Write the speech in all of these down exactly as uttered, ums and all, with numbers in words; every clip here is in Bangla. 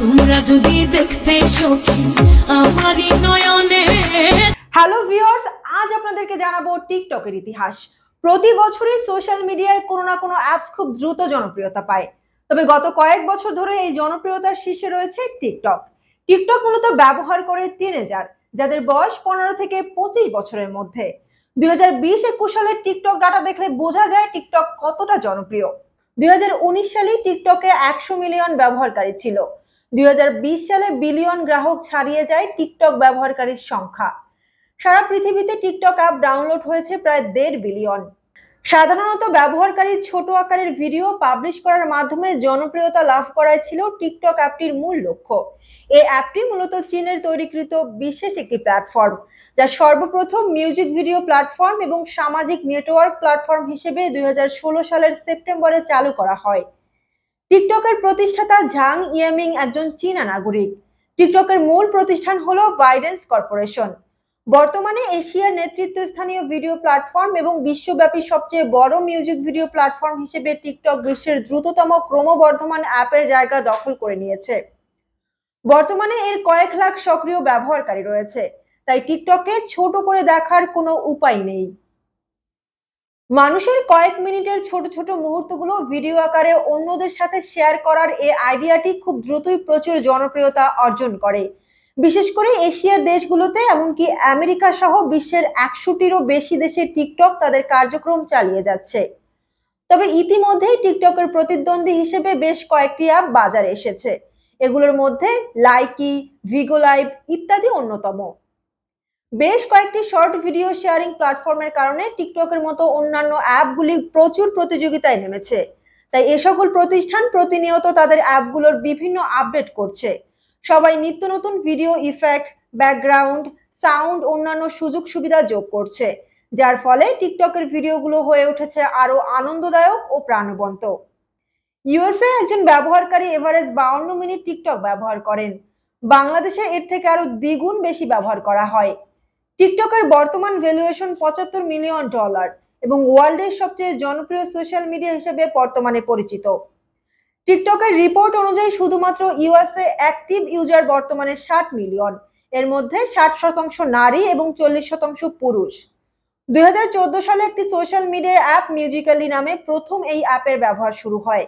तुम्हारा जो देखते शौकी हमारी नयने। हेलो ভিউয়ার্স, আজ আপনাদেরকে জানাবো টিকটকের ইতিহাস। প্রতি বছরই সোশ্যাল মিডিয়ায় কোনো না কোনো অ্যাপস খুব দ্রুত জনপ্রিয়তা পায়, তবে গত কয়েক বছর ধরে এই জনপ্রিয়তার শীর্ষে রয়েছে টিকটক। টিকটক মূলত ব্যবহার করে টিনেজার, যাদের বয়স পনেরো থেকে পঁচিশ বছরের মধ্যে। দুই হাজার বিশ একুশ সালের টিকটক ডাটা দেখলে বোঝা যায় টিকটক কতটা জনপ্রিয়। দুই হাজার উনিশ সালে টিকটকে একশো মিলিয়ন ব্যবহারকারী ছিল। দুই হাজার বিশ সালে বিলিয়ন গ্রাহক ছাড়িয়ে যায় টিকটক ব্যবহারকারীর সংখ্যা। সারা পৃথিবীতে টিকটক অ্যাপ ডাউনলোড হয়েছে প্রায় দেড় বিলিয়ন। সাধারণত ব্যবহারকারী ছোট আকারের ভিডিও পাবলিশ করার মাধ্যমে জনপ্রিয়তা লাভ করাই ছিল টিকটক অ্যাপটির মূল লক্ষ্য। এই অ্যাপটি মূলত চীনের তৈরিকৃত বিশেষ একটি প্ল্যাটফর্ম, যা সর্বপ্রথম মিউজিক ভিডিও প্ল্যাটফর্ম এবং সামাজিক নেটওয়ার্ক প্ল্যাটফর্ম হিসেবে দুই হাজার ষোলো সালের সেপ্টেম্বরে চালু করা হয়। টিকটকের প্রতিষ্ঠাতা ঝাং ইয়েমিং একজন চীনা নাগরিক। টিকটকের মূল প্রতিষ্ঠান হলো বাইডেন্স কর্পোরেশন। বর্তমানে এশিয়ার নেতৃত্বস্থানীয় ভিডিও প্ল্যাটফর্ম এবং বিশ্বব্যাপী সবচেয়ে বড় মিউজিক ভিডিও প্ল্যাটফর্ম হিসেবে টিকটক বিশ্বের দ্রুততম ক্রমবর্ধমান অ্যাপের জায়গা দখল করে নিয়েছে। বর্তমানে এর কয়েক লাখ সক্রিয় ব্যবহারকারী রয়েছে, তাই টিকটককে ছোট করে দেখার কোনো উপায় নেই। মানুষের কয়েক মিনিটের ছোট ছোট মুহূর্তগুলো ভিডিও আকারে অন্যদের সাথে শেয়ার করার এই আইডিয়াটি খুব দ্রুতই প্রচুর জনপ্রিয়তা অর্জন করে, বিশেষ করে এশিয়ার দেশগুলোতে। এমনকি আমেরিকা সহ বিশ্বের একশোটিরও বেশি দেশে টিকটক তাদের কার্যক্রম চালিয়ে যাচ্ছে। তবে ইতিমধ্যেই টিকটকের প্রতিদ্বন্দ্বী হিসেবে বেশ কয়েকটি অ্যাপ বাজারে এসেছে। এগুলোর মধ্যে লাইকি, ভিগো লাইভ ইত্যাদি অন্যতম। বেশ কয়েকটি শর্ট ভিডিও শেয়ারিং প্ল্যাটফর্মের কারণে টিকটকের মতো অন্যান্য অ্যাপগুলি প্রচুর প্রতিযোগিতায় নেমেছে, তাই এ সকল প্রতিষ্ঠান প্রতিনিয়ত তাদের অ্যাপগুলোর বিভিন্ন আপডেট করছে। সবাই নিত্য নতুন ভিডিও ইফেক্ট, ব্যাকগ্রাউন্ড সাউন্ড, অন্যান্য সুযোগ সুবিধা যোগ করছে, যার ফলে টিকটকের ভিডিওগুলো হয়ে উঠেছে আরো আনন্দদায়ক ও প্রাণবন্ত। ইউএসএ একজন ব্যবহারকারী এভারেজ বাউন্ন মিনিট টিকটক ব্যবহার করেন। বাংলাদেশে এর থেকে আরো দ্বিগুণ বেশি ব্যবহার করা হয়। টিকটকের বর্তমান ভ্যালুয়েশন পঁচাত্তর মিলিয়ন ডলার এবং ওয়ার্ল্ডের সবচেয়ে জনপ্রিয় সোশ্যাল মিডিয়া হিসেবে বর্তমানে পরিচিত। টিকটকের রিপোর্ট অনুযায়ী শুধুমাত্র ইউএসএ অ্যাক্টিভ ইউজার বর্তমানে ষাট মিলিয়ন, এর মধ্যে ষাট শতাংশ নারী এবং চল্লিশ শতাংশ পুরুষ। দুই হাজার চোদ্দ সালে একটি সোশ্যাল মিডিয়া অ্যাপ মিউজিক্যালি নামে প্রথম এই অ্যাপের ব্যবহার শুরু হয়।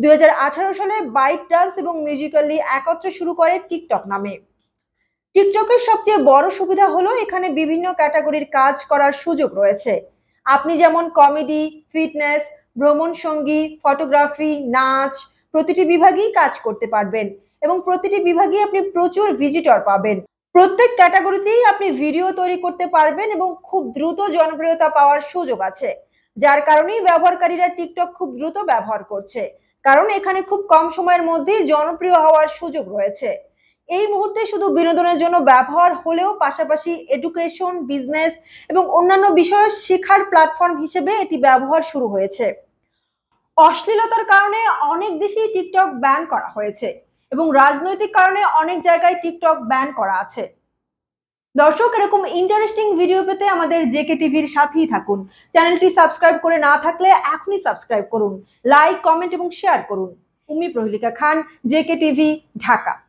দুই হাজার আঠারো সালে বাইট ডান্স এবং মিউজিক্যালি একত্রে শুরু করে টিকটক নামে। টিকটকের সবচেয়ে বড় সুবিধা হলো এখানে বিভিন্ন ক্যাটাগরির কাজ করার সুযোগ রয়েছে। আপনি যেমন কমেডি, ফিটনেস, ভ্রমণ সঙ্গী, ফটোগ্রাফি, নাচ প্রতিটি বিভাগেই কাজ করতে পারবেন এবং প্রতিটি বিভাগেই আপনি প্রচুর ভিজিটর পাবেন। প্রত্যেক ক্যাটাগরিতেই আপনি ভিডিও তৈরি করতে পারবেন এবং খুব দ্রুত জনপ্রিয়তা পাওয়ার সুযোগ আছে, যার কারণেই ব্যবহারকারীরা টিকটক খুব দ্রুত ব্যবহার করছে, কারণ এখানে খুব কম সময়ের মধ্যেই জনপ্রিয় হওয়ার সুযোগ রয়েছে। এই মুহূর্তে শুধু বিনোদনের জন্য ব্যবহার হলেও পাশাপাশি এডুকেশন, বিজনেস এবং অন্যান্য বিষয়ে শেখার প্ল্যাটফর্ম হিসেবে এটি ব্যবহার শুরু হয়েছে। অশ্লীলতার কারণে অনেক দেশেই টিকটক ব্যান করা হয়েছে এবং রাজনৈতিক কারণে অনেক জায়গায় টিকটক ব্যান করা আছে। দর্শক, এরকম ইন্টারেস্টিং ভিডিও পেতে আমাদের জেকে টিভির সাথেই থাকুন। চ্যানেলটি সাবস্ক্রাইব করে না থাকলে এখনই সাবস্ক্রাইব করুন, লাইক, কমেন্ট এবং শেয়ার করুন। Ummi Prohelika Khan, JK TV, Dhaka.